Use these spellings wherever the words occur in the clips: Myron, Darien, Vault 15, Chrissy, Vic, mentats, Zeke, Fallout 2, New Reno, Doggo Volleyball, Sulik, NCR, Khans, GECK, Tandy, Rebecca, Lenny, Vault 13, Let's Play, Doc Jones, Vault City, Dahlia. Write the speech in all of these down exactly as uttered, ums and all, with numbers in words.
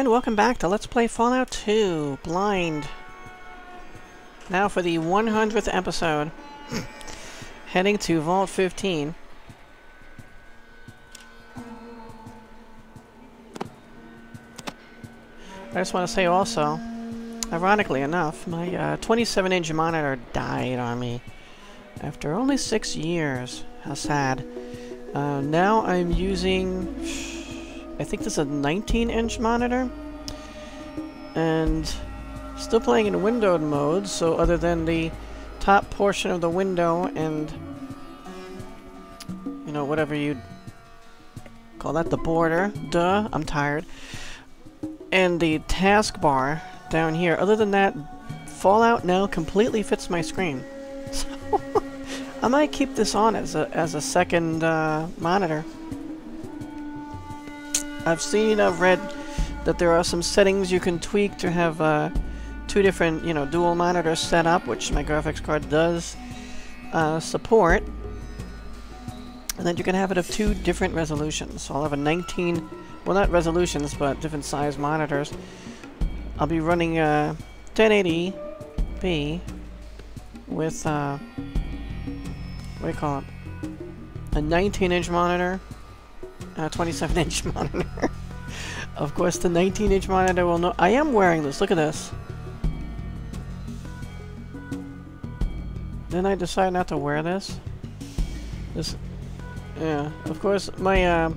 And welcome back to Let's Play Fallout two, Blind. Now for the one hundredth episode. Heading to Vault fifteen. I just want to say also, ironically enough, my twenty-seven inch uh, monitor died on me after only six years. How sad. Uh, now I'm using... I think this is a nineteen inch monitor, and still playing in windowed mode, so other than the top portion of the window and, you know, whatever you'd call that, the border, duh, I'm tired, and the taskbar down here, other than that, Fallout now completely fits my screen. So I might keep this on as a, as a second uh, monitor. I've seen, I've read that there are some settings you can tweak to have uh, two different, you know, dual monitors set up, which my graphics card does uh, support. And then you can have it of two different resolutions. So I'll have a nineteen, well, not resolutions, but different size monitors. I'll be running uh, ten eighty p with, uh, what do you call it, a nineteen inch monitor. Uh, twenty-seven inch monitor. Of course, the nineteen inch monitor will know. I am wearing this. Look at this. Then I decide not to wear this. This, yeah. Of course, my uh,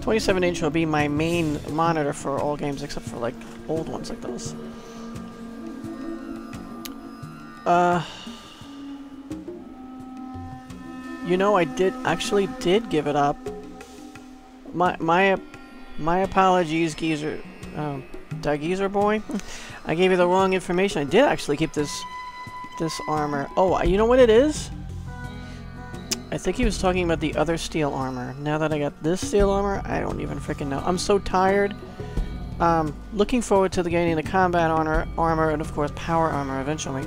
twenty-seven inch will be my main monitor for all games, except for like old ones like those. Uh. You know, I did actually did give it up. My my my apologies, Geezer, um, Da Geezer boy. I gave you the wrong information. I did actually keep this this armor. Oh, you know what it is? I think he was talking about the other steel armor. Now that I got this steel armor, I don't even freaking know. I'm so tired. Um, looking forward to the gaining the combat armor, armor, and of course power armor eventually.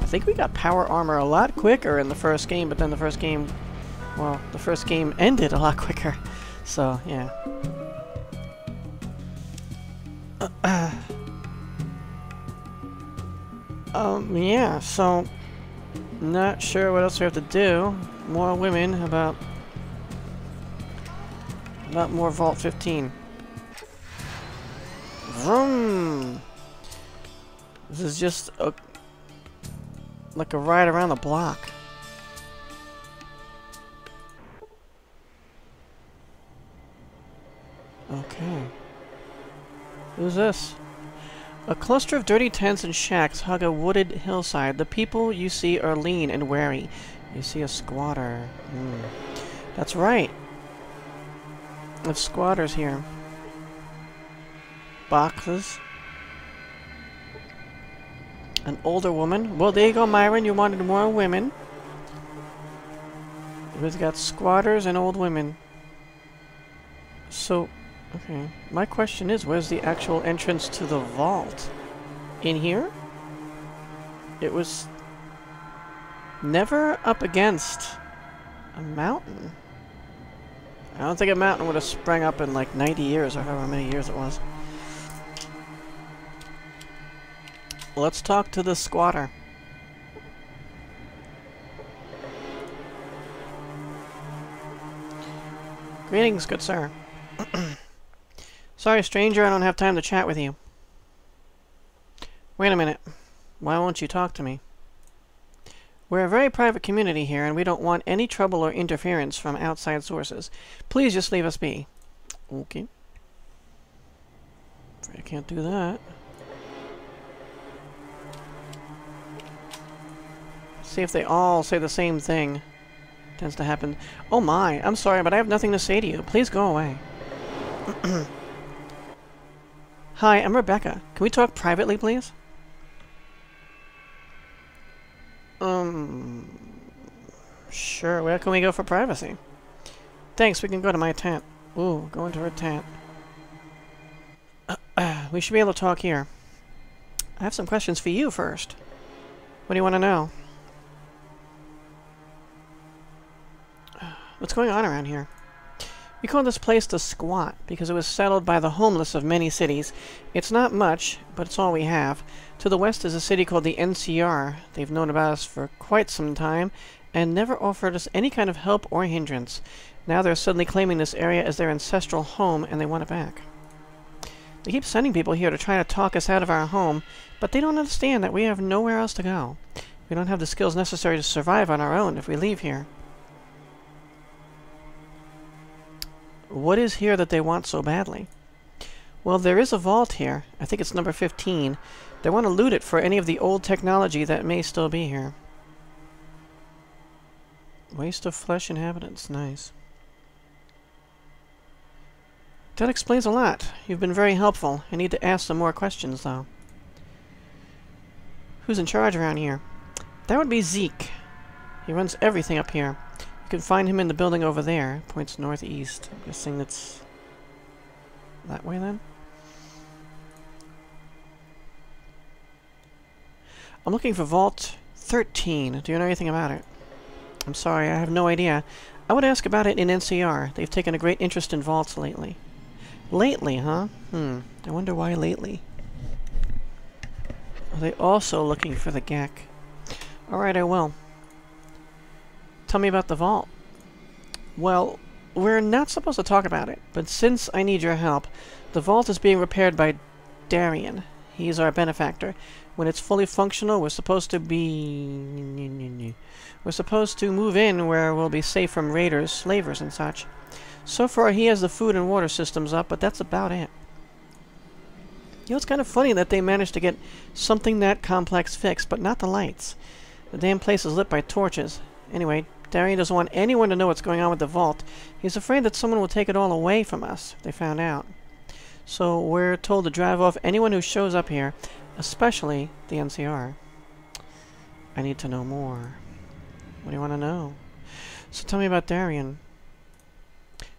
I think we got power armor a lot quicker in the first game, but then the first game, well, the first game ended a lot quicker. So, yeah. Uh, uh. Um, yeah, so... Not sure what else we have to do. More women about... About more Vault fifteen. Vroom! This is just a... Like a ride around the block. Okay. Who's this? A cluster of dirty tents and shacks hug a wooded hillside. The people you see are lean and wary. You see a squatter. Mm. That's right. There's squatters here. Boxes. An older woman. Well, there you go, Myron. You wanted more women. We've got squatters and old women. So... Okay. My question is, where's the actual entrance to the vault? In here? It was never up against a mountain. I don't think a mountain would have sprang up in like ninety years or however many years it was. Let's talk to the squatter. Greetings, good sir. Sorry, stranger, I don't have time to chat with you. Wait a minute. Why won't you talk to me? We're a very private community here, and we don't want any trouble or interference from outside sources. Please just leave us be. Okay. I can't do that. See if they all say the same thing. Tends to happen. Oh my, I'm sorry, but I have nothing to say to you. Please go away. Hi, I'm Rebecca. Can we talk privately, please? Um... Sure, where can we go for privacy? Thanks, we can go to my tent. Ooh, go into her tent. Uh, uh, we should be able to talk here. I have some questions for you first. What do you want to know? What's going on around here? We call this place the Squat, because it was settled by the homeless of many cities. It's not much, but it's all we have. To the west is a city called the N C R. They've known about us for quite some time, and never offered us any kind of help or hindrance. Now they're suddenly claiming this area as their ancestral home, and they want it back. They keep sending people here to try to talk us out of our home, but they don't understand that we have nowhere else to go. We don't have the skills necessary to survive on our own if we leave here. What is here that they want so badly? Well, there is a vault here. I think it's number fifteen. They want to loot it for any of the old technology that may still be here. Waste of flesh inhabitants. Nice. That explains a lot. You've been very helpful. I need to ask some more questions, though. Who's in charge around here? That would be Zeke. He runs everything up here. You can find him in the building over there. Points northeast. I'm guessing that's that way then. I'm looking for Vault thirteen. Do you know anything about it? I'm sorry, I have no idea. I would ask about it in N C R. They've taken a great interest in vaults lately. Lately, huh? Hmm. I wonder why lately. Are they also looking for the GECK? Alright, I will. Tell me about the vault. Well, we're not supposed to talk about it, but since I need your help, the vault is being repaired by Darien. He's our benefactor. When it's fully functional, we're supposed to be... We're supposed to move in where we'll be safe from raiders, slavers, and such. So far, he has the food and water systems up, but that's about it. You know, it's kind of funny that they managed to get something that complex fixed, but not the lights. The damn place is lit by torches. Anyway, Darien doesn't want anyone to know what's going on with the vault. He's afraid that someone will take it all away from us if they found out. So we're told to drive off anyone who shows up here, especially the N C R. I need to know more. What do you want to know? So tell me about Darien.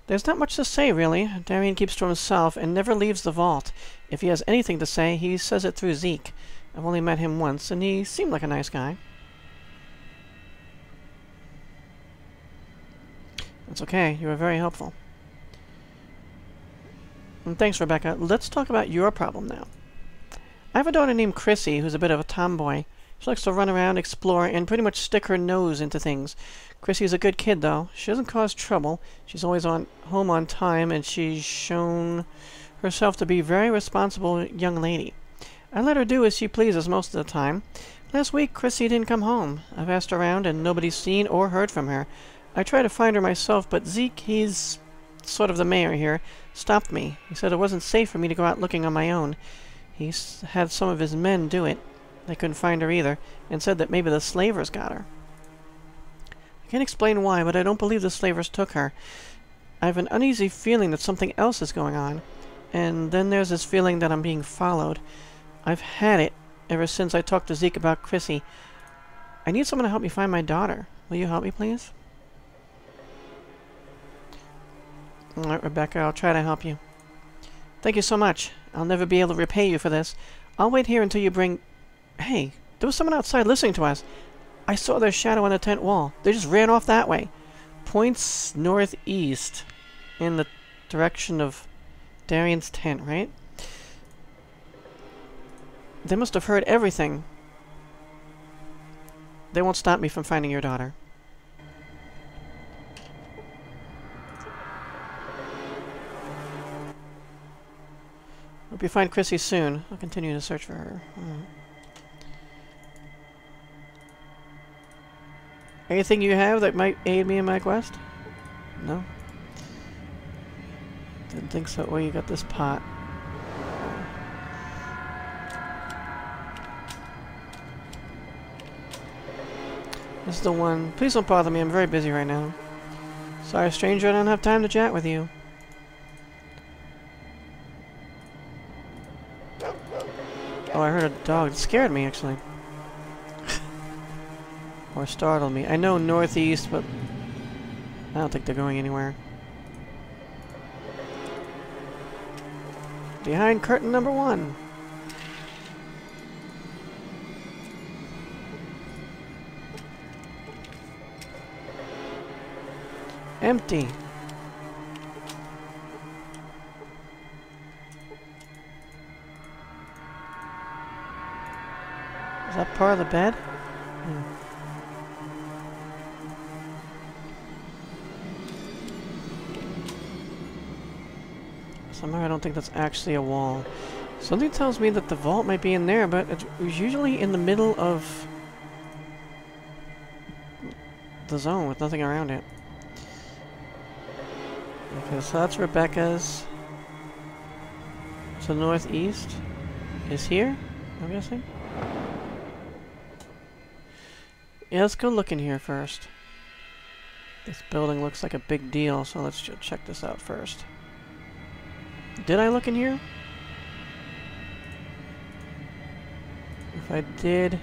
There's not much to say, really. Darien keeps to himself and never leaves the vault. If he has anything to say, he says it through Zeke. I've only met him once, and he seemed like a nice guy. That's okay. You were very helpful. And thanks, Rebecca. Let's talk about your problem now. I have a daughter named Chrissy who's a bit of a tomboy. She likes to run around, explore, and pretty much stick her nose into things. Chrissy's a good kid, though. She doesn't cause trouble. She's always on home on time, and she's shown herself to be a very responsible young lady. I let her do as she pleases most of the time. Last week, Chrissy didn't come home. I've asked around, and nobody's seen or heard from her. I tried to find her myself, but Zeke, he's sort of the mayor here, stopped me. He said it wasn't safe for me to go out looking on my own. He had some of his men do it. They couldn't find her either, and said that maybe the slavers got her. I can't explain why, but I don't believe the slavers took her. I have an uneasy feeling that something else is going on, and then there's this feeling that I'm being followed. I've had it ever since I talked to Zeke about Chrissy. I need someone to help me find my daughter. Will you help me, please? Alright, Rebecca, I'll try to help you. Thank you so much. I'll never be able to repay you for this. I'll wait here until you bring... Hey, there was someone outside listening to us. I saw their shadow on the tent wall. They just ran off that way. Points northeast in the direction of Darien's tent, right? They must have heard everything. They won't stop me from finding your daughter. Hope you find Chrissy soon. I'll continue to search for her. Mm. Anything you have that might aid me in my quest? No? Didn't think so. Well, you got this pot. This is the one. Please don't bother me. I'm very busy right now. Sorry, stranger. I don't have time to chat with you. Oh, I heard a dog. It scared me, actually. Or startled me. I know northeast, but I don't think they're going anywhere. Behind curtain number one. Empty. that part of the bed? Hmm. Somehow I don't think that's actually a wall. Something tells me that the vault might be in there, but it was usually in the middle of the zone with nothing around it. Okay, so that's Rebecca's. So northeast is here, I'm guessing? Yeah, let's go look in here first. This building looks like a big deal, so let's ch- check this out first. Did I look in here? If I did,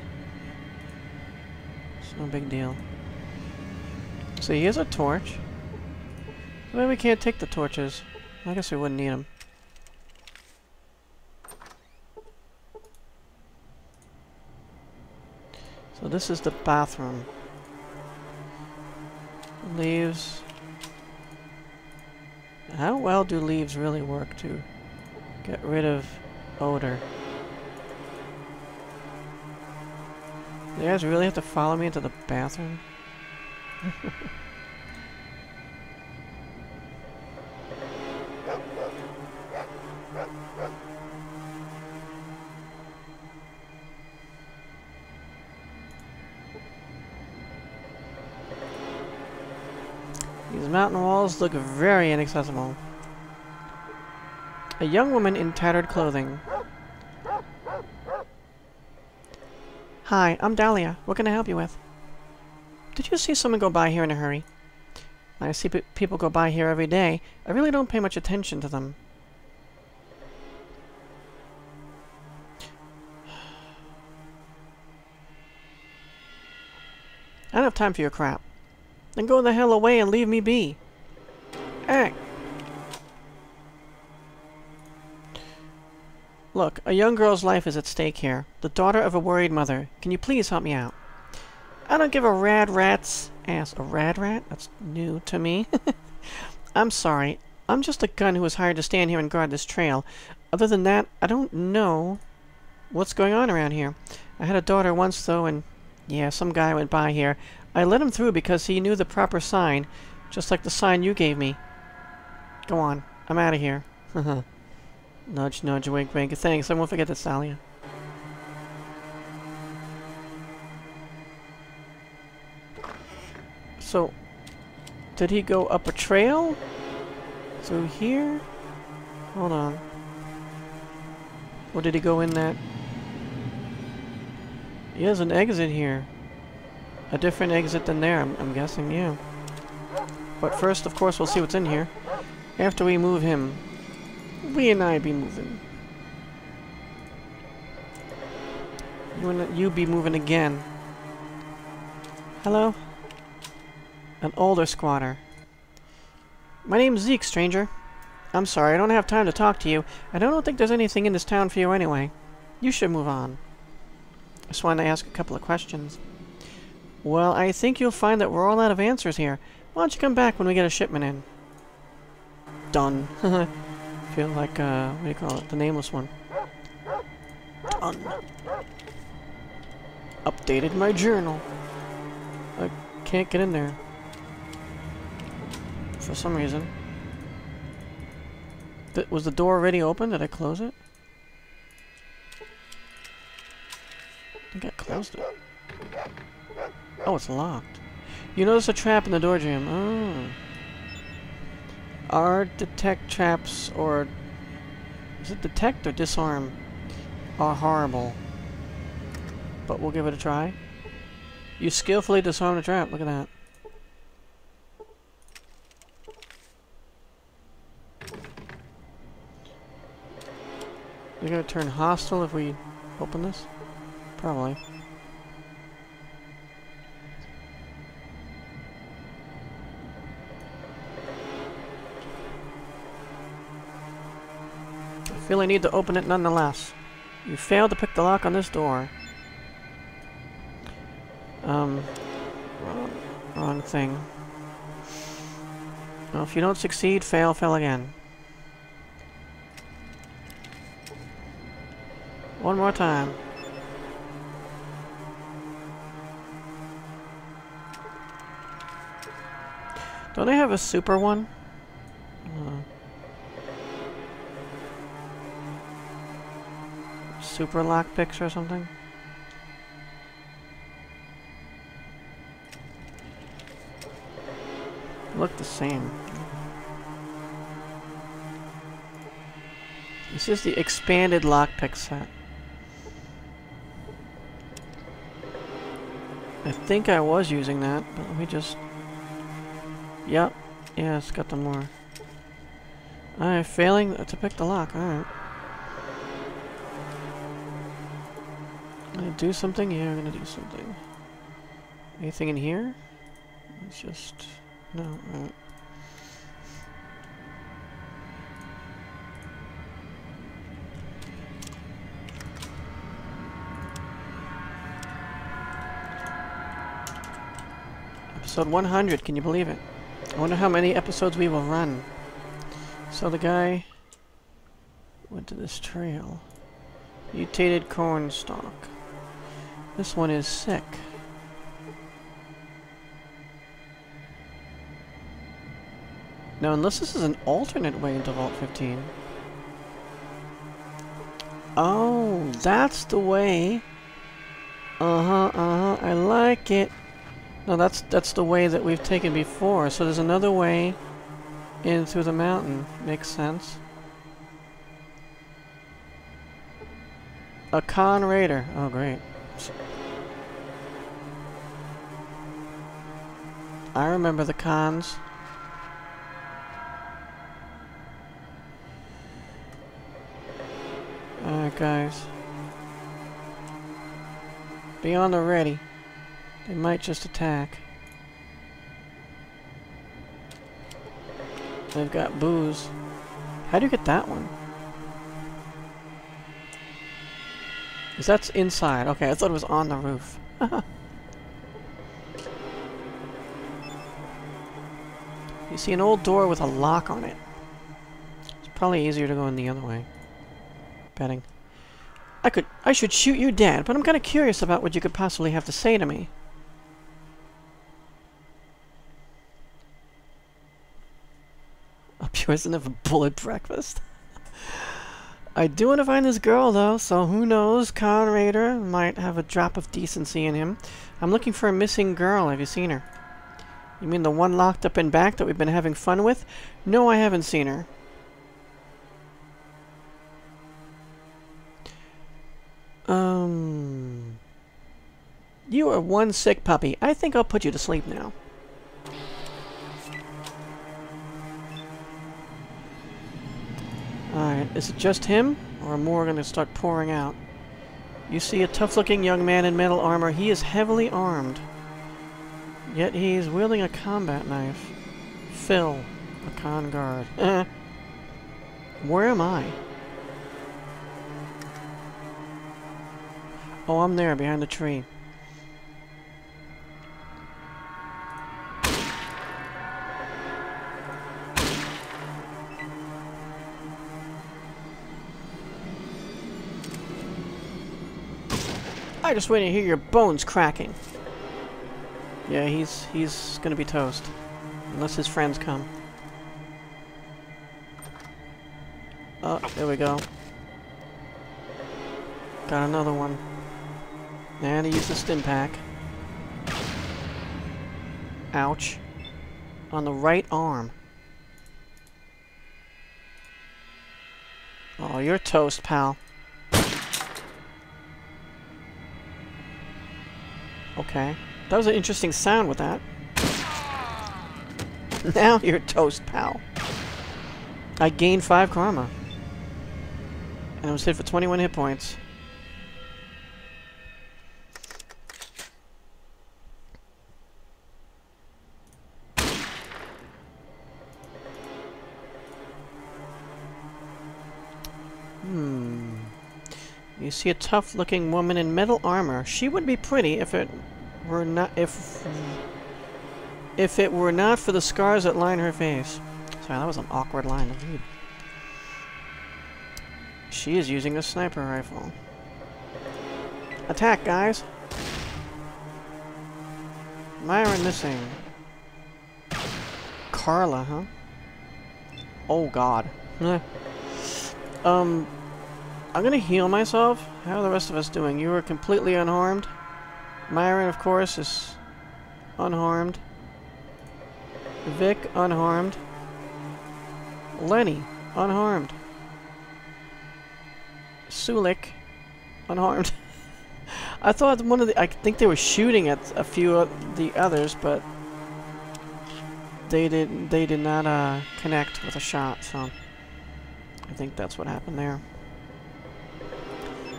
it's no big deal. So here's a torch. Maybe we can't take the torches. I guess we wouldn't need them. So this is the bathroom. Leaves. How well do leaves really work to get rid of odor? You guys really have to follow me into the bathroom? These mountain walls look very inaccessible. A young woman in tattered clothing. Hi, I'm Dahlia. What can I help you with? Did you see someone go by here in a hurry? I see pe people go by here every day. I really don't pay much attention to them. I don't have time for your crap. Then go the hell away and leave me be. Act. Look, a young girl's life is at stake here. The daughter of a worried mother. Can you please help me out? I don't give a rad rat's ass. A rad rat? That's new to me. I'm sorry. I'm just a gun who was hired to stand here and guard this trail. Other than that, I don't know what's going on around here. I had a daughter once, though, and yeah, some guy went by here. I let him through because he knew the proper sign, just like the sign you gave me. Go on. I'm out of here. Nudge, nudge, wink, wink. Thanks. I won't forget that, Dahlia. So, did he go up a trail? So here? Hold on. Or did he go in that? He has an exit here. A different exit than there, I'm, I'm guessing, yeah. But first, of course, we'll see what's in here. After we move him. We and I be moving. You and you be moving again. Hello? An older squatter. My name's Zeke, stranger. I'm sorry, I don't have time to talk to you. I don't think there's anything in this town for you anyway. You should move on. I just wanted to ask a couple of questions. Well, I think you'll find that we're all out of answers here. Why don't you come back when we get a shipment in? Done. Feel like, uh, what do you call it? The nameless one. Done. Updated my journal. I can't get in there. For some reason. Th- was the door already open? Did I close it? I think I closed it. Oh, it's locked. You notice a trap in the door jam. Oh. R detect traps, or is it detect or disarm, are horrible. But we'll give it a try. You skillfully disarm the trap. Look at that. We're gonna turn hostile if we open this? Probably. Feel I need to open it nonetheless. You failed to pick the lock on this door. Um, wrong, wrong thing. Well, if you don't succeed, fail, fail again. One more time. Don't I have a super one? Uh, super lockpicks or something? Look the same. This is the expanded lockpick set. I think I was using that, but let me just... Yep. Yeah, it's got the more. Alright, failing to pick the lock. Alright. I'm gonna do something? Yeah, I'm gonna do something. Anything in here? It's just... No. Alright. Episode one hundred, can you believe it? I wonder how many episodes we will run. So the guy went to this trail. Mutated corn stalk. This one is sick. Now, unless this is an alternate way into Vault fifteen. Oh, that's the way. Uh-huh, uh-huh, I like it. No, that's that's the way that we've taken before. So there's another way in through the mountain. Makes sense. A Khan raider. Oh, great. I remember the Khans. Alright, guys. Be on the ready. They might just attack. They've got booze. How do you get that one? Is that's inside? Okay, I thought it was on the roof. You see an old door with a lock on it. It's probably easier to go in the other way. Betting. I could. I should shoot you dead, but I'm kind of curious about what you could possibly have to say to me. She doesn't have a bullet breakfast. I do want to find this girl, though, so who knows? Khan Raider might have a drop of decency in him. I'm looking for a missing girl. Have you seen her? You mean the one locked up in back that we've been having fun with? No, I haven't seen her. Um... You are one sick puppy. I think I'll put you to sleep now. Alright, is it just him? Or are more going to start pouring out? You see a tough-looking young man in metal armor. He is heavily armed. Yet he is wielding a combat knife. Phil, a con guard. Where am I? Oh, I'm there, behind the tree. I just wait to hear your bones cracking. Yeah, he's he's gonna be toast. Unless his friends come. Oh, there we go. Got another one. And he used the stim pack. Ouch. On the right arm. Oh, you're toast, pal. Okay. That was an interesting sound with that. Now you're toast, pal. I gained five karma. And I was hit for twenty-one hit points. Hmm. You see a tough-looking woman in metal armor. She would be pretty if it... Were not if if it were not for the scars that line her face. Sorry, that was an awkward line to read. She is using a sniper rifle. Attack, guys! Myron missing. Carla, huh? Oh god. um, I'm gonna heal myself. How are the rest of us doing? You are completely unharmed. Myron, of course, is unharmed. Vic, unharmed. Lenny, unharmed. Sulik, unharmed. I thought one of the... I think they were shooting at a few of the others, but they did, they did not uh, connect with a shot, so I think that's what happened there.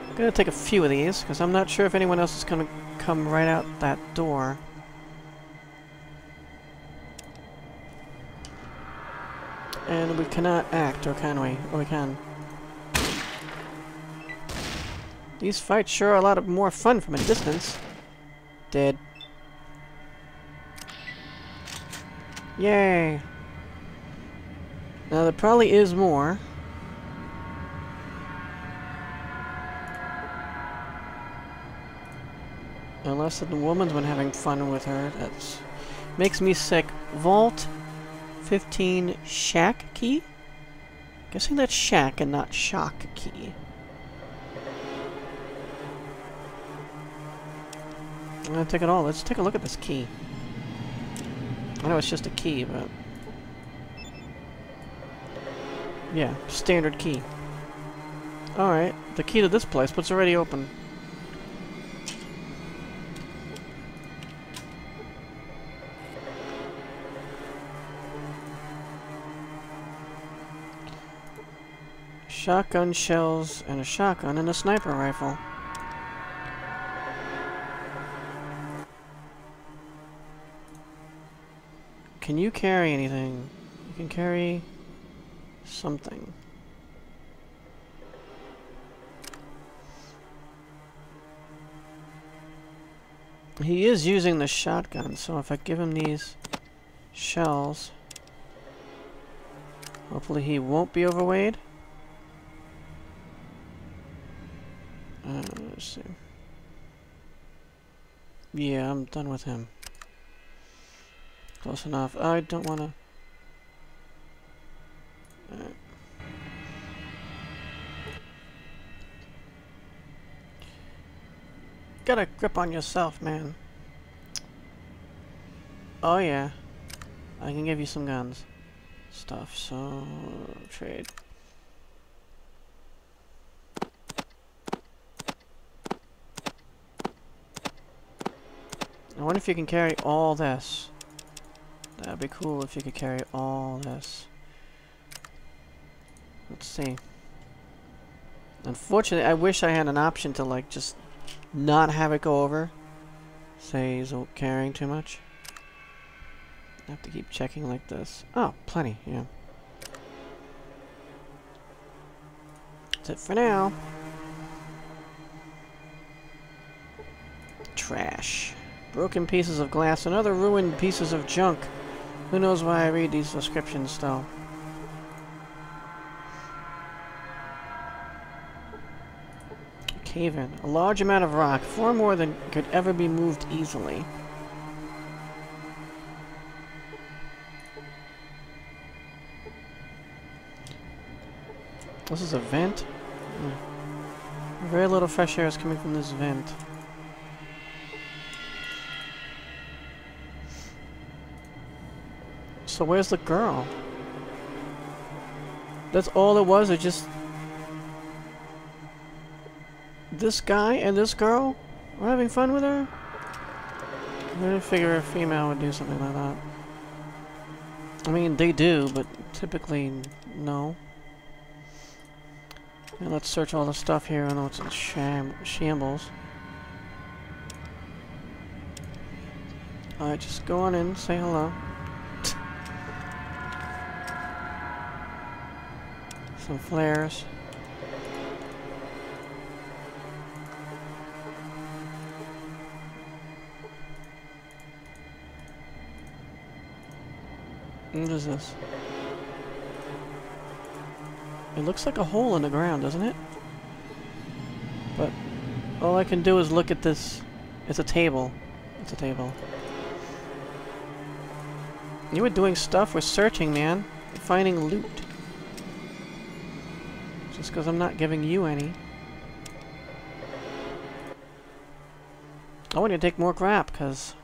I'm gonna take a few of these, because I'm not sure if anyone else is gonna come right out that door. And we cannot act, or can we? Or we can. These fights sure are a lot of more fun from a distance. Dead. Yay! Now there probably is more. Unless the woman's been having fun with her. That's makes me sick. Vault fifteen shack key? Guessing that's shack and not shock key. I'm gonna take it all. Let's take a look at this key. I know it's just a key, but... yeah, standard key. Alright, the key to this place, but it's already open. Shotgun shells, and a shotgun, and a sniper rifle. Can you carry anything? You can carry something. He is using the shotgun, so if I give him these shells, hopefully he won't be overweight. Uh, let's see. Yeah, I'm done with him. Close enough. I don't want to... Right. Got a grip on yourself, man. Oh yeah. I can give you some guns. Stuff, so... trade. I wonder if you can carry all this. That'd be cool if you could carry all this. Let's see. Unfortunately, I wish I had an option to like just not have it go over. Say he's carrying too much. I have to keep checking like this. Oh, plenty, yeah. That's it for now. Trash. Broken pieces of glass and other ruined pieces of junk. Who knows why I read these descriptions, though? Cave-in. A large amount of rock, far more than could ever be moved easily. This is a vent? Mm. Very little fresh air is coming from this vent. So where's the girl? That's all it was, it just... this guy and this girl were having fun with her? I didn't figure a female would do something like that. I mean, they do, but typically, no. And let's search all the stuff here, I know it's in sham shambles. Alright, just go on in, say hello. Some flares. What is this? It looks like a hole in the ground, doesn't it? But all I can do is look at this. It's a table. It's a table. You were doing stuff. We're searching, man. We're finding loot. Just because I'm not giving you any. I want you to take more crap, because...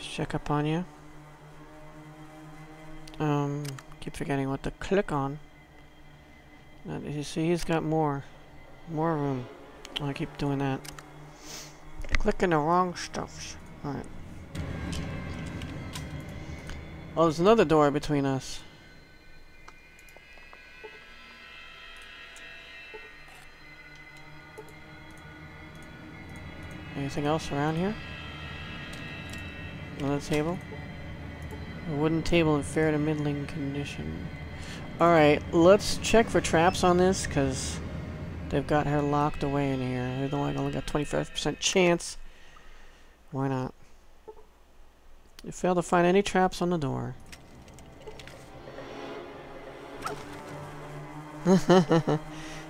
check up on you. Um, keep forgetting what to click on. Now, you see, he's got more, more room. Oh, I keep doing that. Clicking the wrong stuff. All right. Oh, there's another door between us. Anything else around here? Another table? A wooden table in fair to middling condition. Alright, let's check for traps on this, because they've got her locked away in here. I don't like only got twenty-five percent chance. Why not? You fail to find any traps on the door.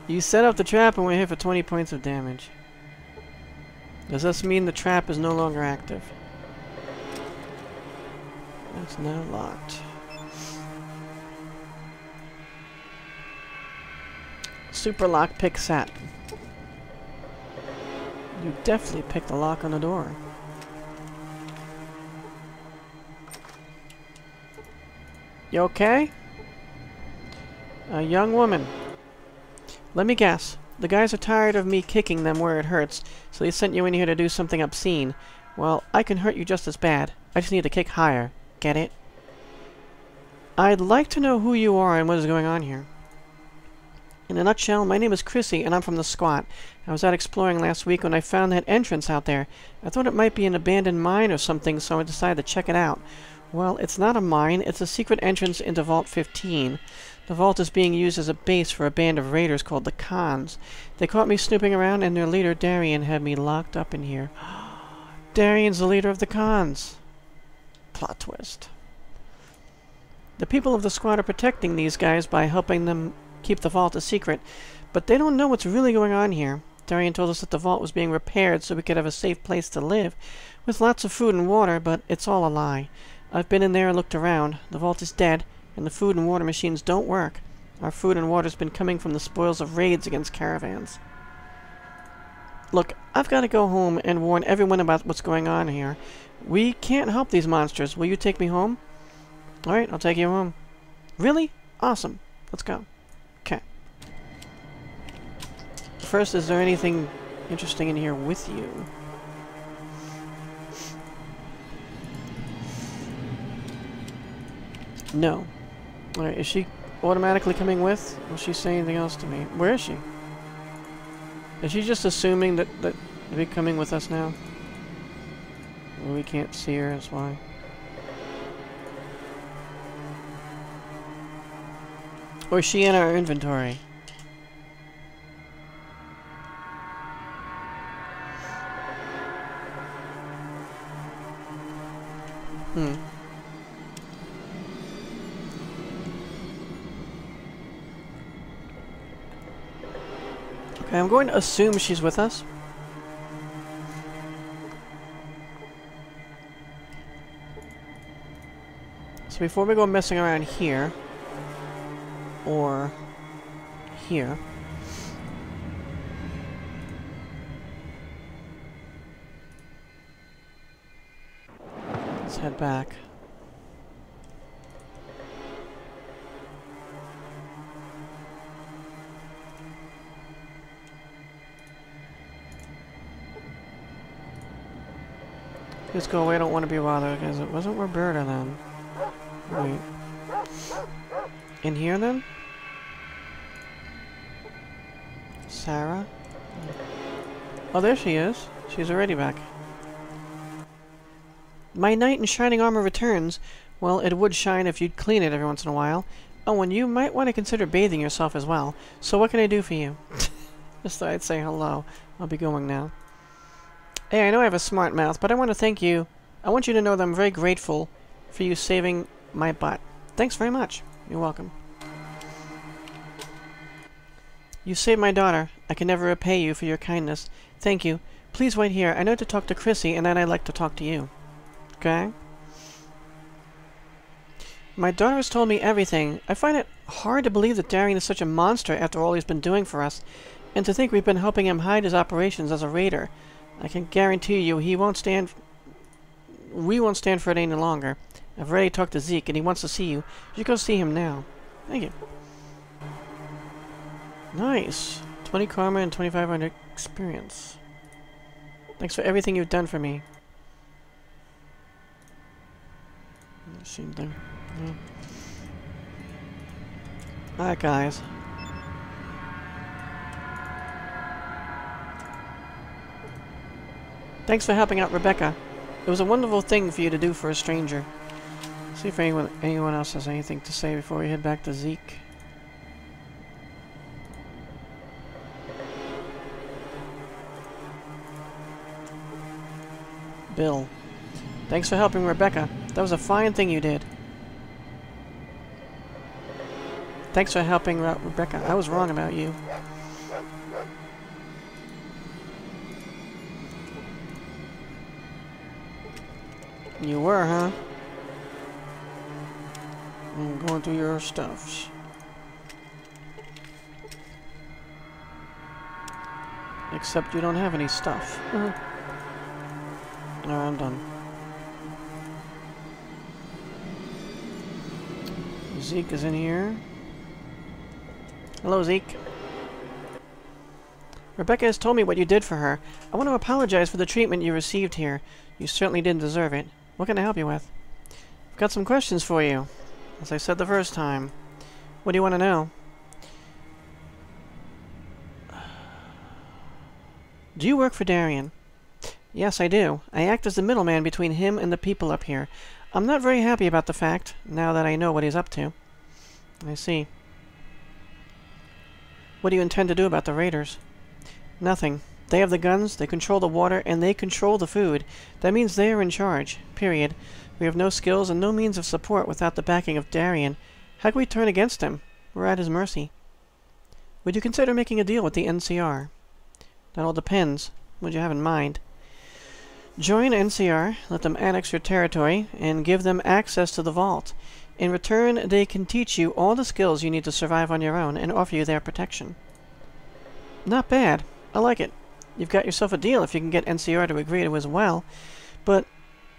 You set up the trap and we're here for twenty points of damage. Does this mean the trap is no longer active? It's now locked. Super lock pick set. You definitely picked the lock on the door. You okay? A young woman. Let me guess. The guys are tired of me kicking them where it hurts, so they sent you in here to do something obscene. Well, I can hurt you just as bad. I just need to kick higher. Get it? I'd like to know who you are and what is going on here. In a nutshell, my name is Chrissy, and I'm from the squat. I was out exploring last week when I found that entrance out there. I thought it might be an abandoned mine or something, so I decided to check it out. Well, it's not a mine. It's a secret entrance into Vault fifteen. The vault is being used as a base for a band of raiders called the Khans. They caught me snooping around, and their leader, Darien, had me locked up in here. Darien's the leader of the Khans. Plot twist. The people of the squad are protecting these guys by helping them keep the vault a secret, but they don't know what's really going on here. Darien told us that the vault was being repaired so we could have a safe place to live, with lots of food and water, but it's all a lie. I've been in there and looked around. The vault is dead, and the food and water machines don't work. Our food and water's been coming from the spoils of raids against caravans. Look, I've got to go home and warn everyone about what's going on here. We can't help these monsters. Will you take me home? Alright, I'll take you home. Really? Awesome. Let's go. Okay. First, is there anything interesting in here with you? No. Alright, is she automatically coming with? Will she say anything else to me? Where is she? Is she just assuming that that they're coming with us now? We can't see her, that's why. Or is she in our inventory? Hmm. I'm going to assume she's with us. So before we go messing around here, or here, let's head back. Just go away, I don't want to be bothered, because it wasn't Roberta then. Wait. In here then? Sarah? Oh, there she is. She's already back. My knight in shining armor returns. Well, it would shine if you'd clean it every once in a while. Oh, and you might want to consider bathing yourself as well. So what can I do for you? Just thought I'd say hello. I'll be going now. Hey, I know I have a smart mouth, but I want to thank you. I want you to know that I'm very grateful for you saving my butt. Thanks very much. You're welcome. You saved my daughter. I can never repay you for your kindness. Thank you. Please wait here. I know to talk to Chrissy, and then I'd like to talk to you. Okay? My daughter has told me everything. I find it hard to believe that Darien is such a monster after all he's been doing for us, and to think we've been helping him hide his operations as a raider. I can guarantee you he won't stand... We won't stand for it any longer. I've already talked to Zeke, and he wants to see you. You should go see him now. Thank you. Nice. twenty karma and twenty-five hundred experience. Thanks for everything you've done for me. Same thing. Yeah. Alright, guys. Thanks for helping out Rebecca. It was a wonderful thing for you to do for a stranger. See if anyone anyone else has anything to say before we head back to Zeke. Bill. Thanks for helping Rebecca. That was a fine thing you did. Thanks for helping Re- Rebecca. I was wrong about you. You were, huh? I'm going through your stuffs. Except you don't have any stuff. Mm-hmm. No, I'm done. Zeke is in here. Hello, Zeke. Rebecca has told me what you did for her. I want to apologize for the treatment you received here. You certainly didn't deserve it. What can I help you with? I've got some questions for you. As I said the first time. What do you want to know? Do you work for Darien? Yes, I do. I act as the middleman between him and the people up here. I'm not very happy about the fact, now that I know what he's up to. I see. What do you intend to do about the raiders? Nothing. They have the guns, they control the water, and they control the food. That means they are in charge. Period. We have no skills and no means of support without the backing of Darien. How can we turn against him? We're at his mercy. Would you consider making a deal with the N C R? That all depends. What do you have in mind? Join N C R, let them annex your territory, and give them access to the vault. In return, they can teach you all the skills you need to survive on your own and offer you their protection. Not bad. I like it. You've got yourself a deal if you can get N C R to agree to as well. But,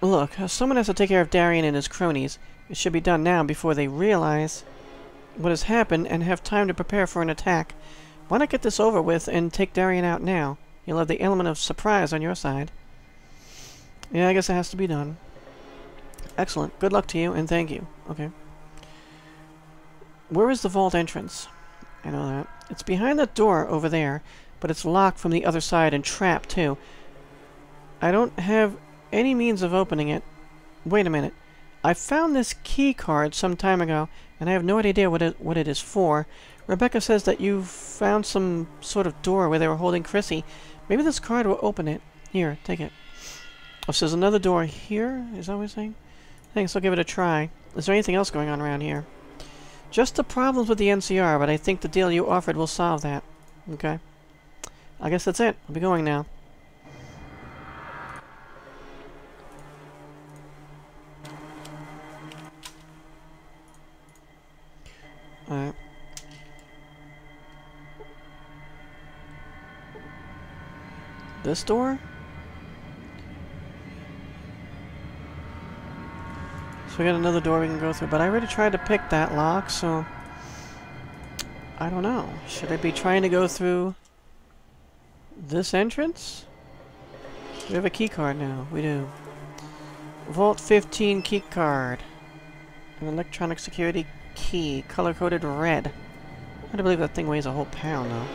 look, someone has to take care of Darien and his cronies. It should be done now before they realize what has happened and have time to prepare for an attack. Why not get this over with and take Darien out now? You'll have the element of surprise on your side. Yeah, I guess it has to be done. Excellent. Good luck to you, and thank you. Okay. Where is the vault entrance? I know that. It's behind that door over there. But it's locked from the other side and trapped, too. I don't have any means of opening it. Wait a minute. I found this key card some time ago, and I have no idea what it, what it is for. Rebecca says that you found some sort of door where they were holding Chrissy. Maybe this card will open it. Here, take it. Oh, so there's another door here? Is that what you're saying? Thanks, I'll give it a try. Is there anything else going on around here? Just the problems with the N C R, but I think the deal you offered will solve that. Okay. I guess that's it. I'll be going now. Alright. This door? So we got another door we can go through, but I already tried to pick that lock, so... I don't know. Should I be trying to go through... this entrance? We have a key card now. We do. Vault fifteen key card. An electronic security key, color coded red. I don't believe that thing weighs a whole pound though.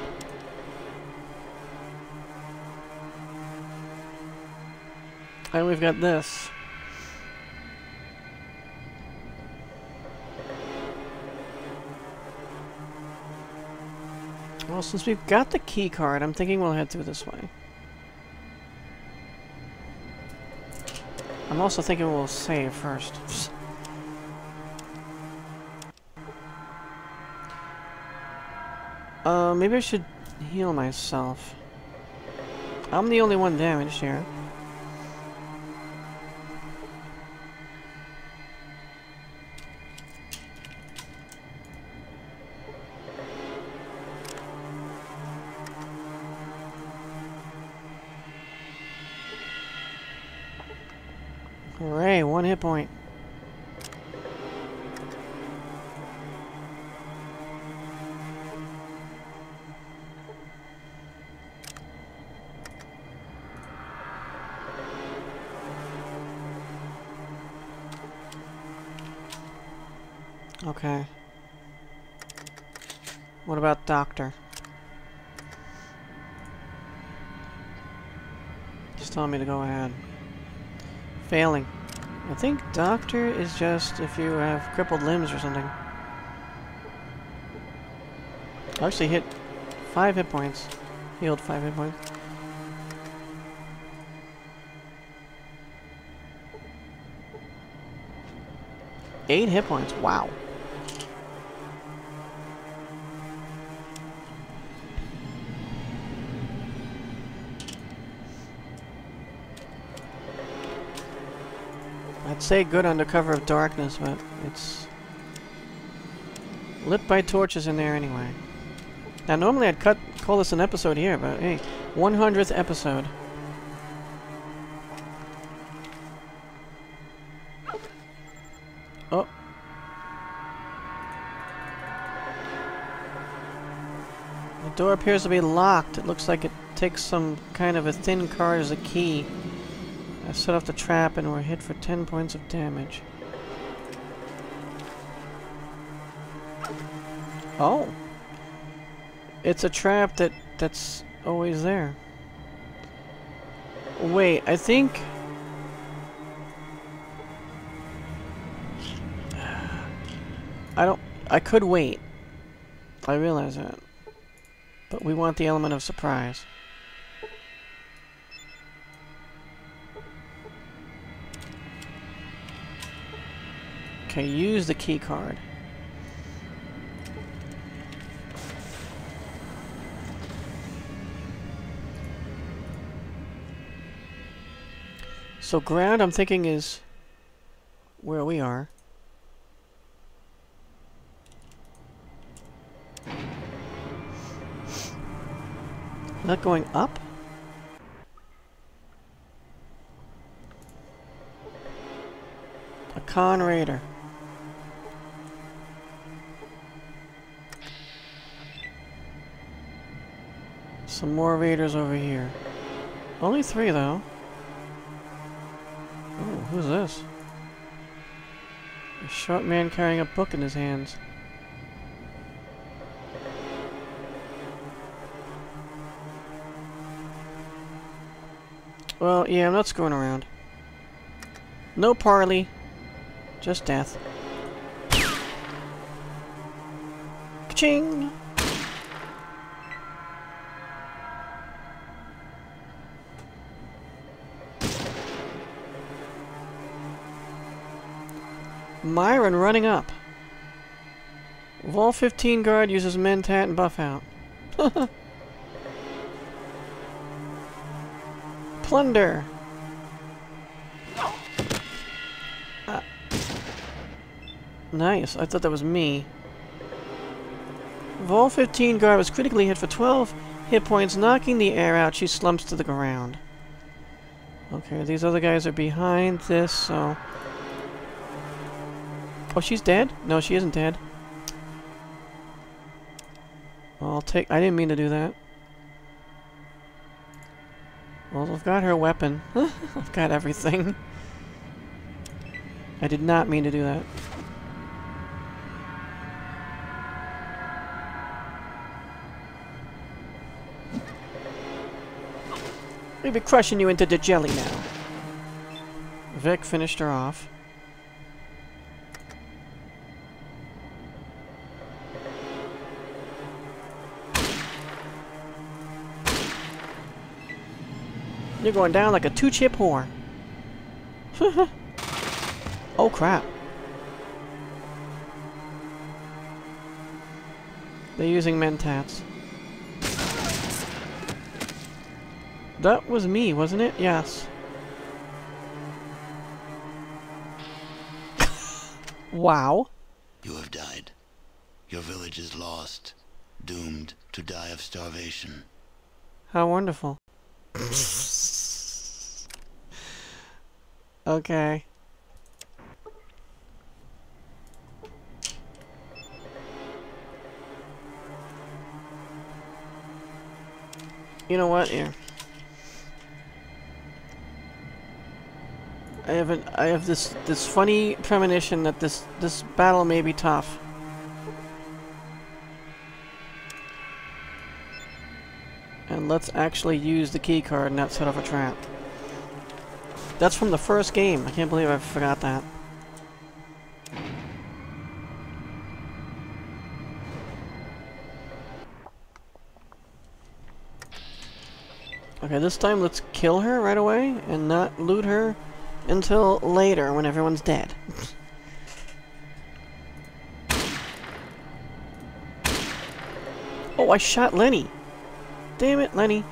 And we've got this. Well, since we've got the key card, I'm thinking we'll head through this way. I'm also thinking we'll save first. Uh, maybe I should heal myself. I'm the only one damaged here. Hooray, one hit point. Okay. What about Doctor? Just telling me to go ahead. Failing. I think Doctor is just if you have crippled limbs or something. I actually hit five hit points. Healed five hit points. Eight hit points, wow. I'd say good under cover of darkness, but it's lit by torches in there anyway. Now normally I'd cut call this an episode here, but hey, one hundredth episode. Oh. The door appears to be locked. It looks like it takes some kind of a thin card as a key. I set off the trap and we're hit for ten points of damage. Oh! It's a trap that that's always there. Wait, I think... I don't... I could wait. I realize that. But we want the element of surprise. Okay, use the key card. So ground, I'm thinking, is where we are. Not going up? A con raider. Some more raiders over here. Only three, though. Oh, who's this? A short man carrying a book in his hands. Well, yeah, I'm not screwing around. No parley. Just death. Ka-ching! Myron running up. Vault fifteen guard uses men tat and buff out. Plunder. Uh, nice. I thought that was me. Vault fifteen guard was critically hit for twelve hit points, knocking the air out. She slumps to the ground. Okay, these other guys are behind this, so... Oh, she's dead? No, she isn't dead. I'll take... I didn't mean to do that. Well, I've got her weapon. I've got everything. I did not mean to do that. We'll be crushing you into the jelly now. Vic finished her off. You're going down like a two-chip whore. Oh crap. They're using mentats. That was me, wasn't it? Yes. Wow. You have died. Your village is lost, doomed to die of starvation. How wonderful. Okay. You know what? Here. I have an, I have this this funny premonition that this this battle may be tough. And let's actually use the key card and not set off a trap. That's from the first game. I can't believe I forgot that. Okay, this time let's kill her right away and not loot her until later when everyone's dead. Oh, I shot Lenny. Damn it, Lenny.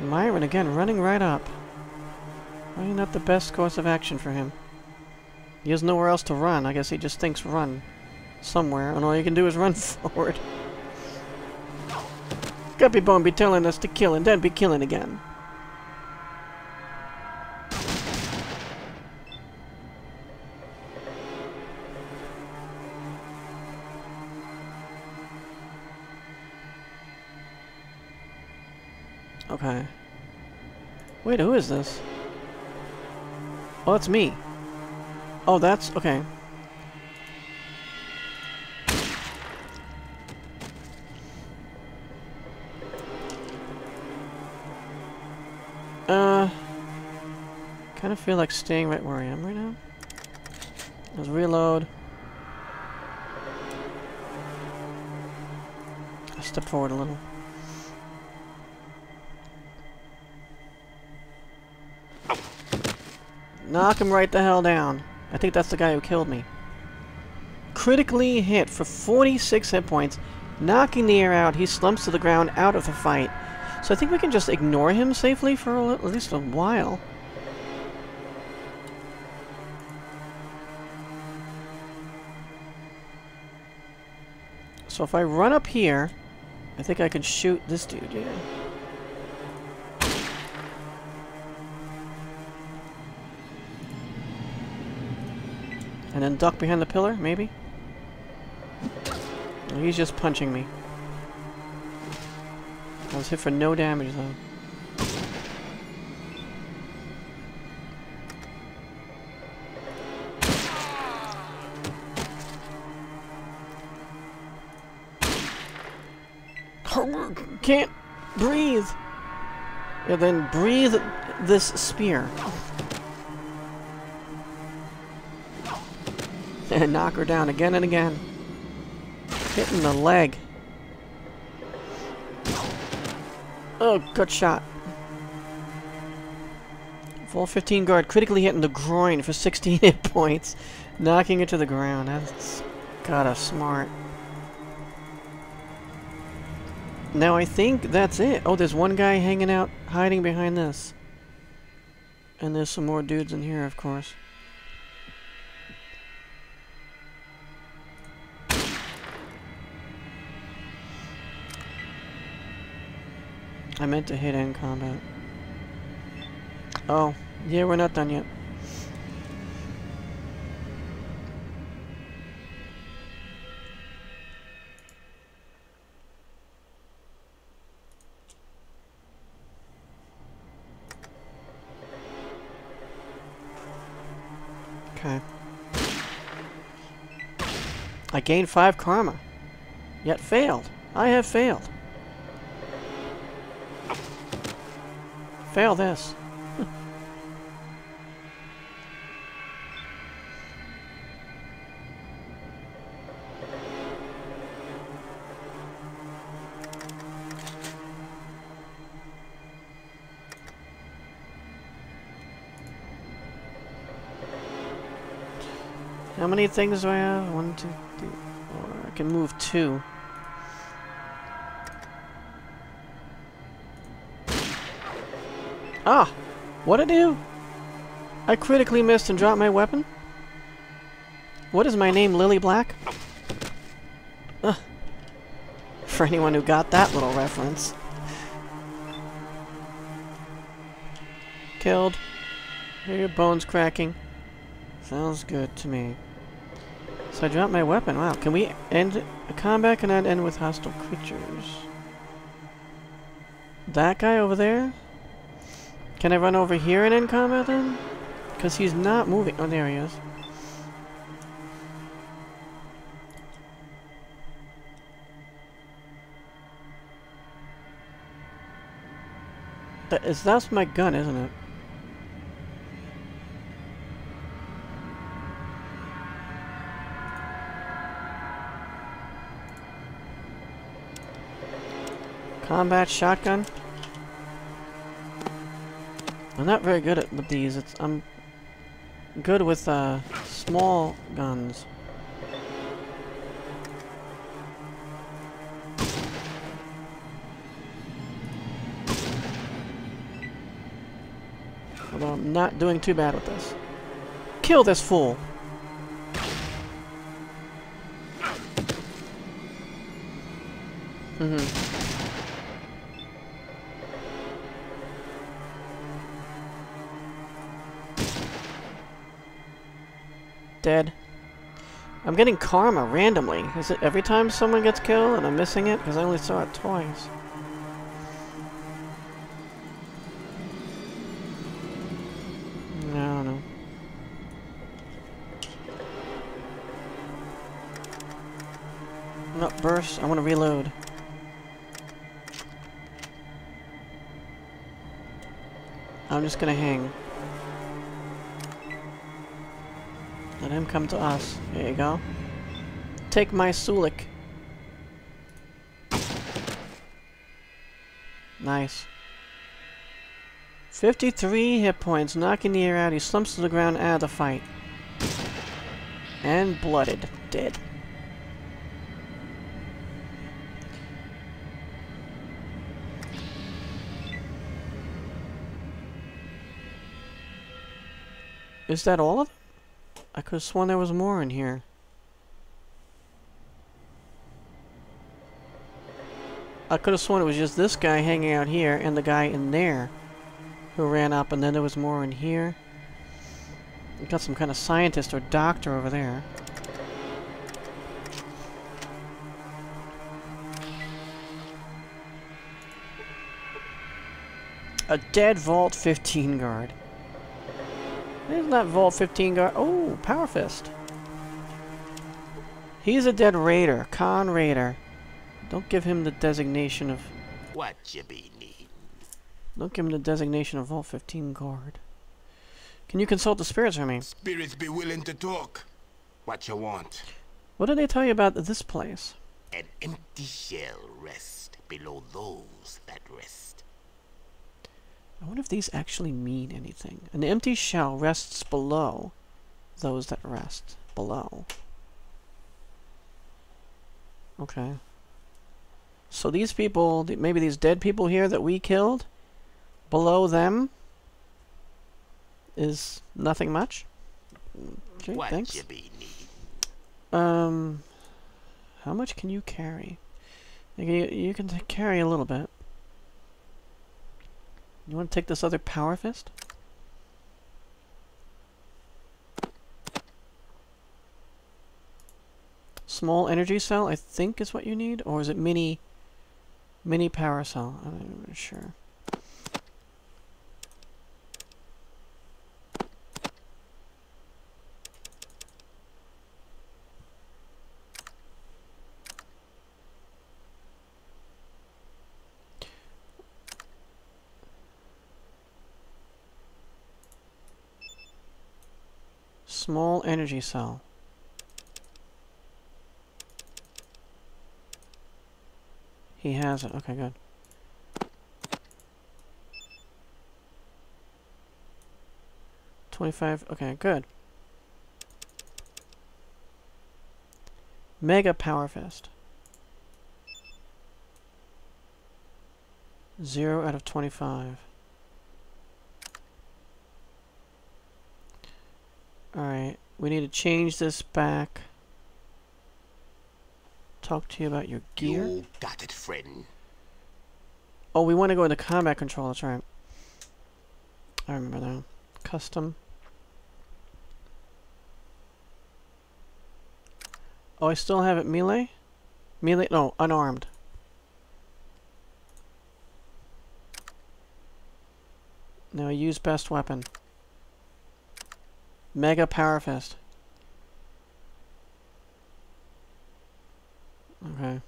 Myron again, running right up. Probably not the best course of action for him. He has nowhere else to run. I guess he just thinks run somewhere, and all you can do is run forward. Guppy Bone be telling us to kill and then be killing again. Okay. Wait, who is this? Oh, it's me. Oh, that's... okay. Uh... Kind of feel like staying right where I am right now. Let's reload. I'll step forward a little. Knock him right the hell down. I think that's the guy who killed me. Critically hit for forty-six hit points, knocking the air out. He slumps to the ground, out of the fight. So I think we can just ignore him safely for a, at least a while. So if I run up here, I think I can shoot this dude, yeah. And then duck behind the pillar, maybe? He's just punching me. I was hit for no damage, though. Can't breathe! Yeah, then breathe this spear. And knock her down again and again. Hitting the leg. Oh, good shot. Vault fifteen guard critically hitting the groin for sixteen hit points. Knocking it to the ground. That's gotta smart. Now I think that's it. Oh, there's one guy hanging out, hiding behind this. And there's some more dudes in here, of course. I meant to hit end combat. Oh, yeah, we're not done yet. Okay. I gained five karma, yet failed. I have failed. Fail this. How many things do I have? One, two, three, four. I can move two. Ah! What'd I do? I critically missed and dropped my weapon? What is my name, Lily Black? Ugh. For anyone who got that little reference. Killed. Hear your bones cracking. Sounds good to me. So I dropped my weapon. Wow. Can we end a combat? Can I end with hostile creatures? That guy over there? Can I run over here and end combat then? Because he's not moving. Oh, there he is. That is, that's my gun, isn't it? Combat shotgun. I'm not very good at with these. It's I'm good with uh, small guns. Although I'm not doing too bad with this. Kill this fool! Mm-hmm. Dead. I'm getting karma randomly. Is it every time someone gets killed and I'm missing it? Because I only saw it twice. I don't know. Not burst. I want to reload. I'm just gonna hang. Let him come to us. There you go. Take my Sulik. Nice. fifty-three hit points, knocking the air out. He slumps to the ground out of the fight. And blooded. Dead. Is that all of them? I could have sworn there was more in here. I could have sworn it was just this guy hanging out here and the guy in there who ran up, and then there was more in here. We got some kind of scientist or doctor over there. A dead Vault fifteen guard. Isn't that Vault fifteen guard? Oh, Power Fist. He's a dead raider. Con raider. Don't give him the designation of... What you be needin'? Don't give him the designation of Vault fifteen guard. Can you consult the spirits for me? Spirits be willing to talk. What you want? What did they tell you about this place? An empty shell rests below those that rest. I wonder if these actually mean anything. An empty shell rests below those that rest below. Okay. So these people, th maybe these dead people here that we killed, below them is nothing much. Okay, what thanks. You be um, how much can you carry? You, you can t carry a little bit. You want to take this other Power Fist? Small energy cell, I think, is what you need, or is it mini, mini power cell? I'm not even sure. Small energy cell. He has it. Okay, good. twenty-five. Okay, good. Mega Power Fist. Zero out of twenty-five. Alright, we need to change this back. Talk to you about your gear. You got it, friend. Oh, we want to go into combat control, that's right. I remember now. Custom. Oh, I still have it melee? Melee? No, unarmed. Now use best weapon. Mega Power Fist. Okay.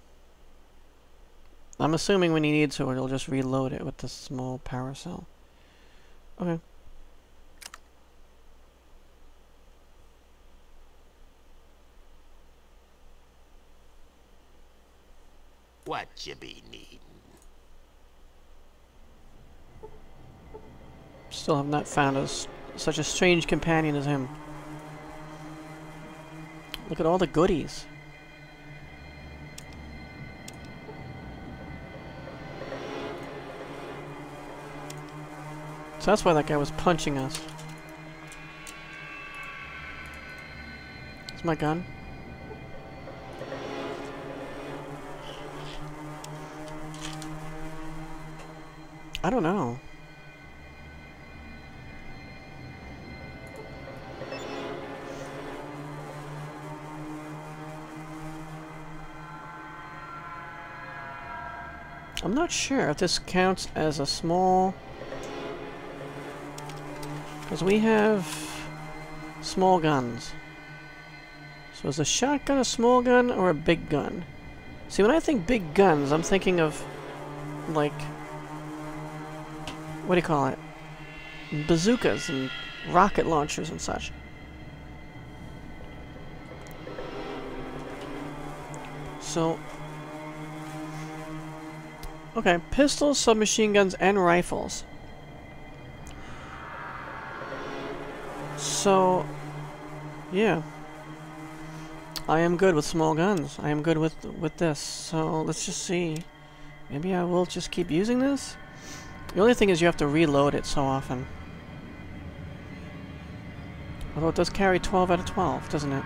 I'm assuming when you need to, it'll just reload it with the small power cell. Okay. What you be needin'? Still have not found us such a strange companion as him. Look at all the goodies. So that's why that guy was punching us. It's my gun. I don't know. I'm not sure if this counts as a small... Because we have small guns. So is a shotgun a small gun or a big gun? See, when I think big guns, I'm thinking of, like... What do you call it? Bazookas and rocket launchers and such. So... Okay, pistols, submachine guns, and rifles. So... Yeah. I am good with small guns. I am good with, with this. So, let's just see. Maybe I will just keep using this? The only thing is you have to reload it so often. Although it does carry twelve out of twelve, doesn't it?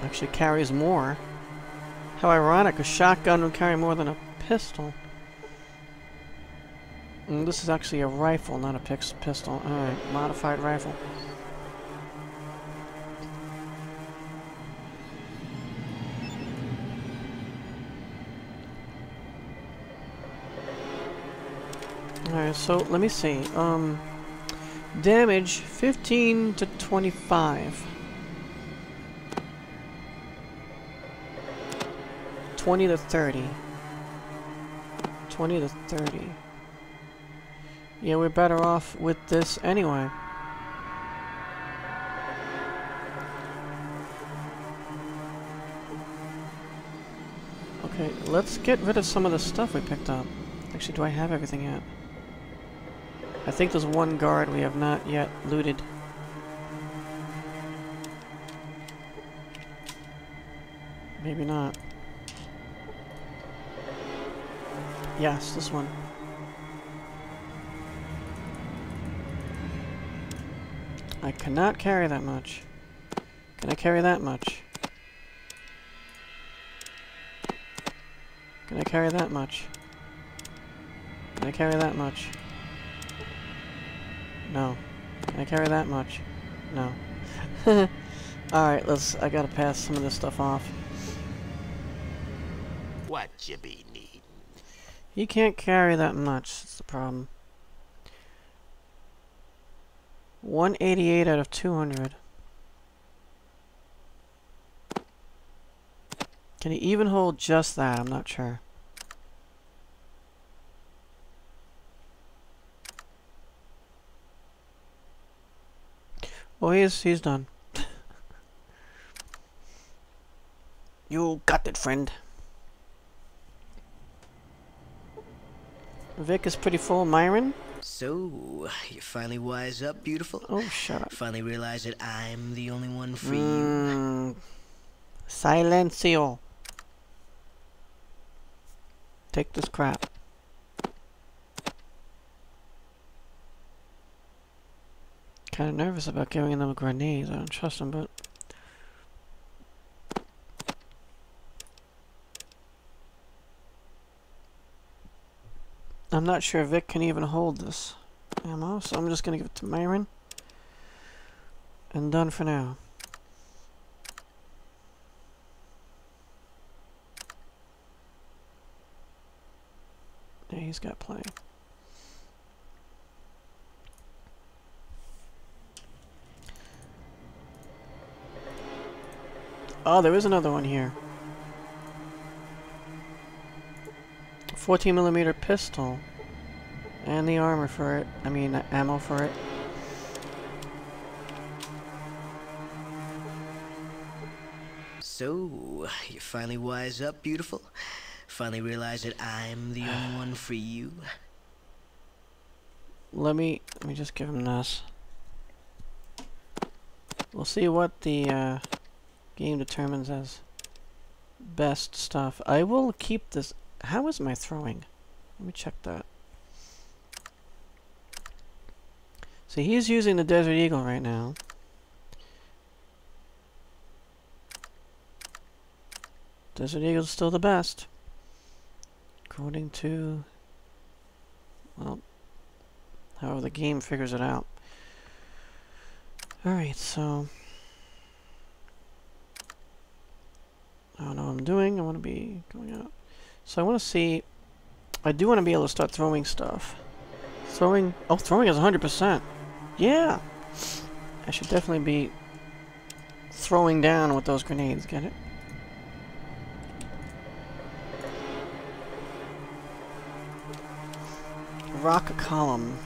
Actually carries more. How ironic, a shotgun would carry more than a pistol. And this is actually a rifle, not a pix pistol. Alright, modified rifle. Alright, so let me see. Um, damage fifteen to twenty-five. twenty to thirty. twenty to thirty. Yeah, we're better off with this anyway. Okay, let's get rid of some of the stuff we picked up. Actually, do I have everything yet? I think there's one guard we have not yet looted. Maybe not. Yes, this one. I cannot carry that much. Can I carry that much? Can I carry that much? Can I carry that much? No. Can I carry that much? No. Alright, let's... I gotta pass some of this stuff off. What you be needin'? You can't carry that much, that's the problem. one eighty-eight out of two hundred. Can he even hold just that? I'm not sure. Oh, he is, he's done. You got it, friend. Vic is pretty full. Myron? So, you finally wise up, beautiful? Oh, shut up. Finally realize that I'm the only one for mm. you. Silencio. Take this crap. Kinda nervous about giving them grenades. I don't trust them, but... I'm not sure Vic can even hold this ammo, so I'm just gonna give it to Myron. And done for now. Yeah, he's got plenty. Oh, there is another one here. fourteen millimeter pistol and the armor for it. I mean, uh, ammo for it. So, you finally wise up, beautiful? Finally realize that I'm the only one for you? Let me, let me just give him this. We'll see what the uh, game determines as best stuff. I will keep this. How is my throwing? Let me check that. So he's using the Desert Eagle right now. Desert Eagle's still the best. According to... well... however the game figures it out. Alright, so... I don't know what I'm doing. I want to be going out. So I want to see... I do want to be able to start throwing stuff. Throwing... oh, throwing is one hundred percent! Yeah! I should definitely be... throwing down with those grenades, get it? Rock column.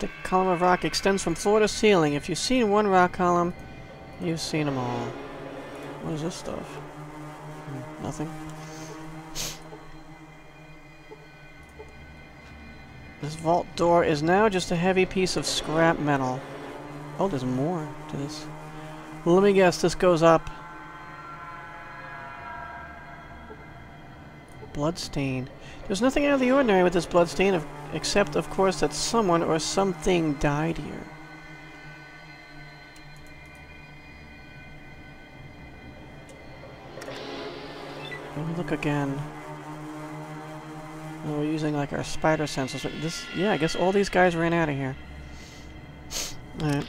The column of rock extends from floor to ceiling. If you've seen one rock column, you've seen them all. What is this stuff? Hmm, nothing. This vault door is now just a heavy piece of scrap metal. Oh, there's more to this. Well, let me guess, this goes up. Bloodstain. There's nothing out of the ordinary with this bloodstain, of, except, of course, that someone or something died here. Let me look again. We're using like our spider sensors. This, yeah, I guess all these guys ran out of here. Alright.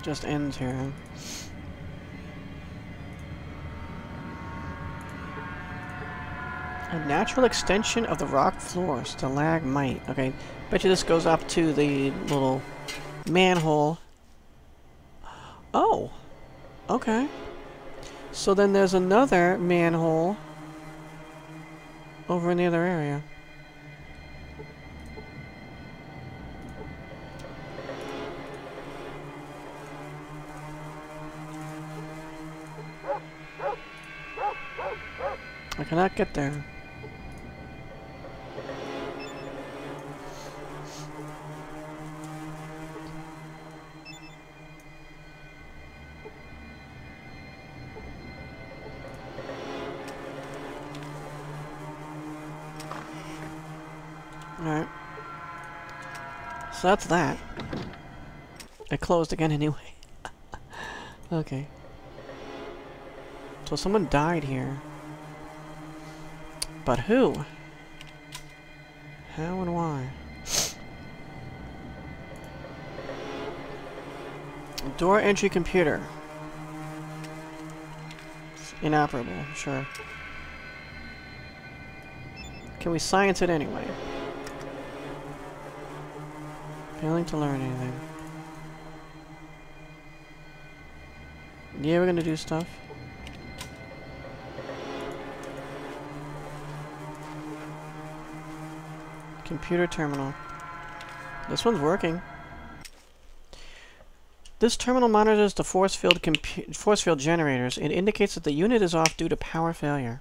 Just ends here. A natural extension of the rock floor, stalagmite. Okay, bet you this goes up to the little manhole. Oh, okay. So then there's another manhole over in the other area. Cannot get there. Alright. So that's that. It closed again anyway. Okay. So someone died here. But who? How and why? Door entry computer. It's inoperable, sure. Can we science it anyway? Failing to learn anything. Yeah, we're gonna do stuff. Computer terminal. This one's working. This terminal monitors the force field compu force field generators. It indicates that the unit is off due to power failure.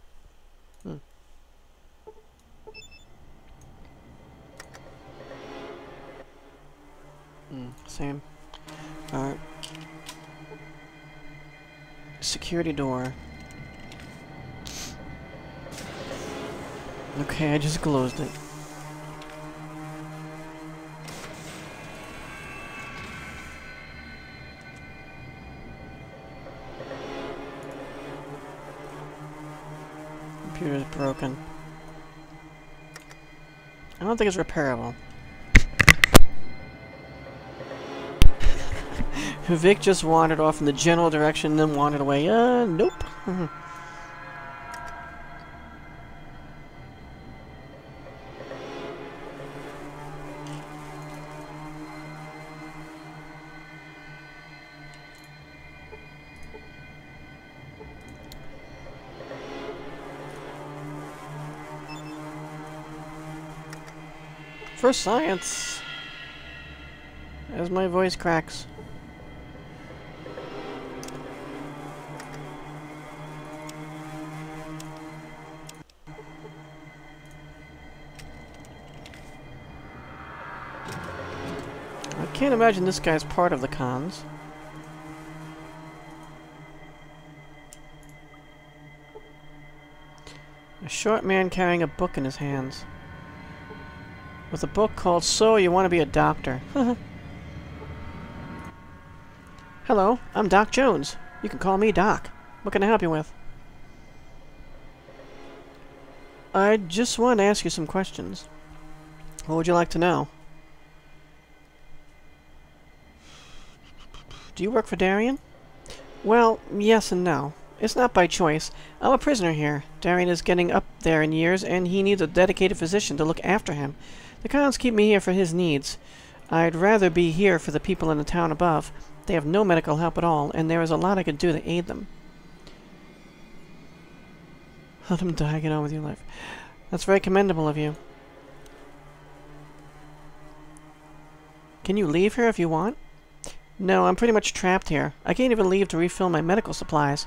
Hmm. Hmm, same. Alright. Security door. Okay, I just closed it. Computer's broken. I don't think it's repairable. Vic just wandered off in the general direction, then wandered away. Uh, nope. For science, as my voice cracks. I can't imagine this guy's part of the Khans. A short man carrying a book in his hands. With a book called So You Want to Be a Doctor. Hello, I'm Doc Jones. You can call me Doc. What can I help you with? I just want to ask you some questions. What would you like to know? Do you work for Darien? Well, yes and no. It's not by choice. I'm a prisoner here. Darien is getting up there in years, and he needs a dedicated physician to look after him. The Khans keep me here for his needs. I'd rather be here for the people in the town above. They have no medical help at all, and there is a lot I could do to aid them. Let them die, get on with your life. That's very commendable of you. Can you leave here if you want? No, I'm pretty much trapped here. I can't even leave to refill my medical supplies.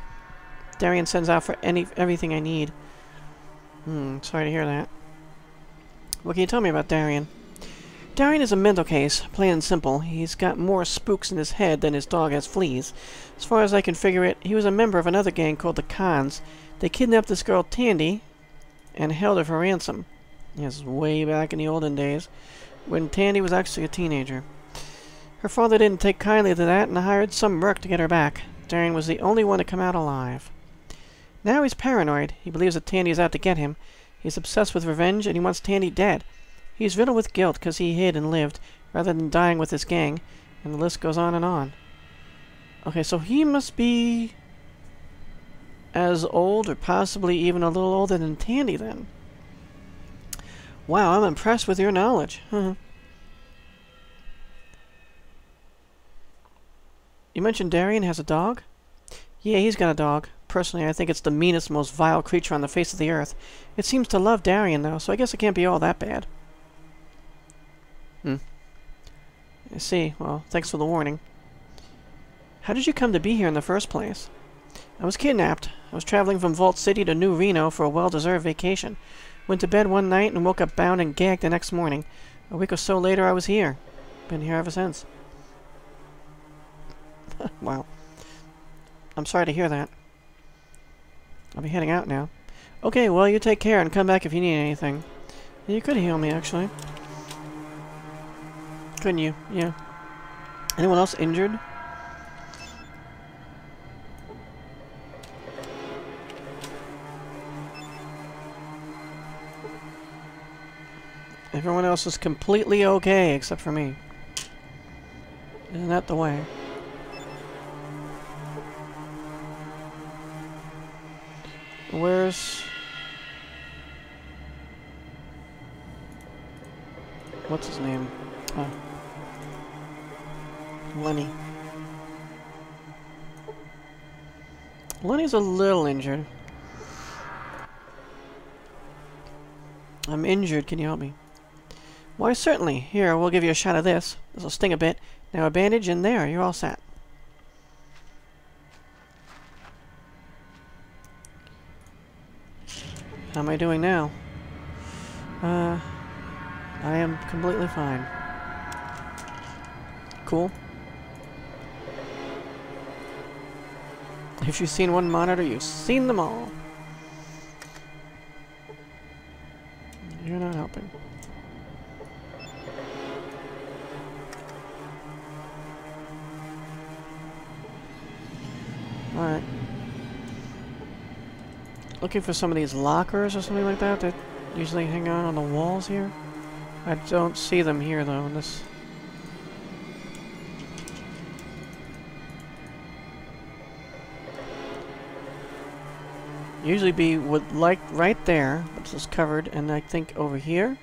Darien sends out for any everything I need. Hmm, sorry to hear that. What can you tell me about Darien? Darien is a mental case, plain and simple. He's got more spooks in his head than his dog has fleas. As far as I can figure it, he was a member of another gang called the Khans. They kidnapped this girl, Tandy, and held her for ransom. Yes, way back in the olden days, when Tandy was actually a teenager. Her father didn't take kindly to that and hired some merc to get her back. Darien was the only one to come out alive. Now he's paranoid. He believes that Tandy is out to get him. He's obsessed with revenge and he wants Tandy dead. He's riddled with guilt because he hid and lived rather than dying with his gang. And the list goes on and on. Okay, so he must be as old or possibly even a little older than Tandy then. Wow, I'm impressed with your knowledge. Huh. You mentioned Darien has a dog? Yeah, he's got a dog. Personally, I think it's the meanest, most vile creature on the face of the earth. It seems to love Darien, though, so I guess it can't be all that bad. Hmm. I see. Well, thanks for the warning. How did you come to be here in the first place? I was kidnapped. I was traveling from Vault City to New Reno for a well-deserved vacation. Went to bed one night and woke up bound and gagged the next morning. A week or so later, I was here. Been here ever since. Wow. I'm sorry to hear that. I'll be heading out now. Okay, well, you take care and come back if you need anything. You could heal me, actually. Couldn't you? Yeah. Anyone else injured? Everyone else is completely okay, except for me. Isn't that the way? Where's... What's his name? Oh. Lenny. Lenny's a little injured. I'm injured. Can you help me? Why, certainly. Here, we'll give you a shot of this. This will sting a bit. Now a bandage, and there, you're all set. How am I doing now? Uh, I am completely fine. Cool. If you've seen one monitor, you've seen them all. You're not helping. Alright. Looking for some of these lockers or something like that that usually hang out on the walls here. I don't see them here though in this. Usually be would like right there, but this is covered, and I think over here.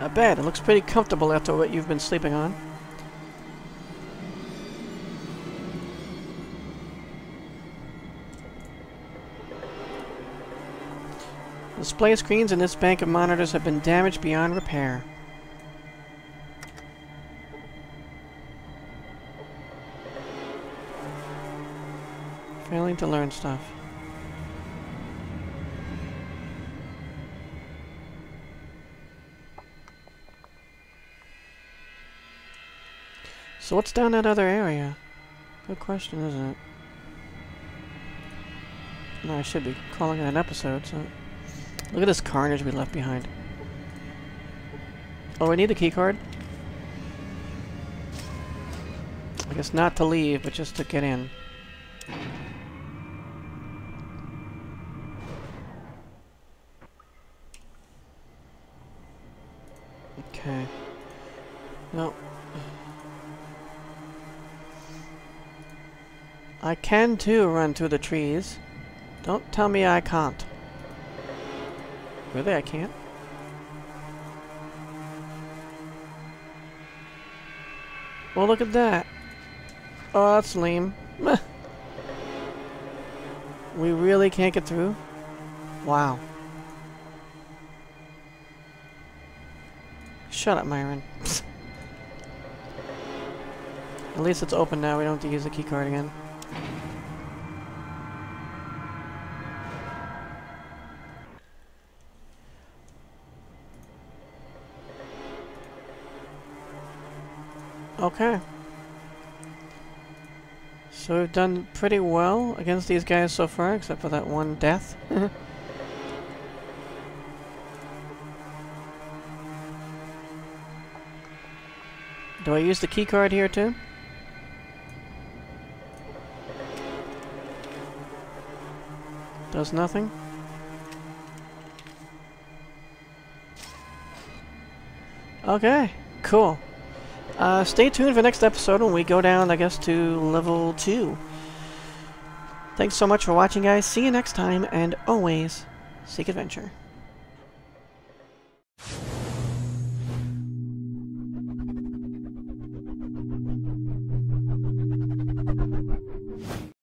A bed. It looks pretty comfortable after what you've been sleeping on. Display screens in this bank of monitors have been damaged beyond repair. Failing to learn stuff. So what's down that other area? Good question, isn't it? No, I should be calling it an episode, so... Look at this carnage we left behind. Oh, we need the keycard? I guess not to leave, but just to get in. Okay. No. I can too run through the trees. Don't tell me I can't. Really, I can't. Well, look at that. Oh, that's lame. We really can't get through? Wow. Shut up, Myron. At least it's open now. We don't have to use the keycard again. Okay. So we've done pretty well against these guys so far, except for that one death. Do I use the key card here too? Does nothing. Okay, cool. Uh, stay tuned for next episode when we go down, I guess, to level two. Thanks so much for watching, guys. See you next time, and always seek adventure.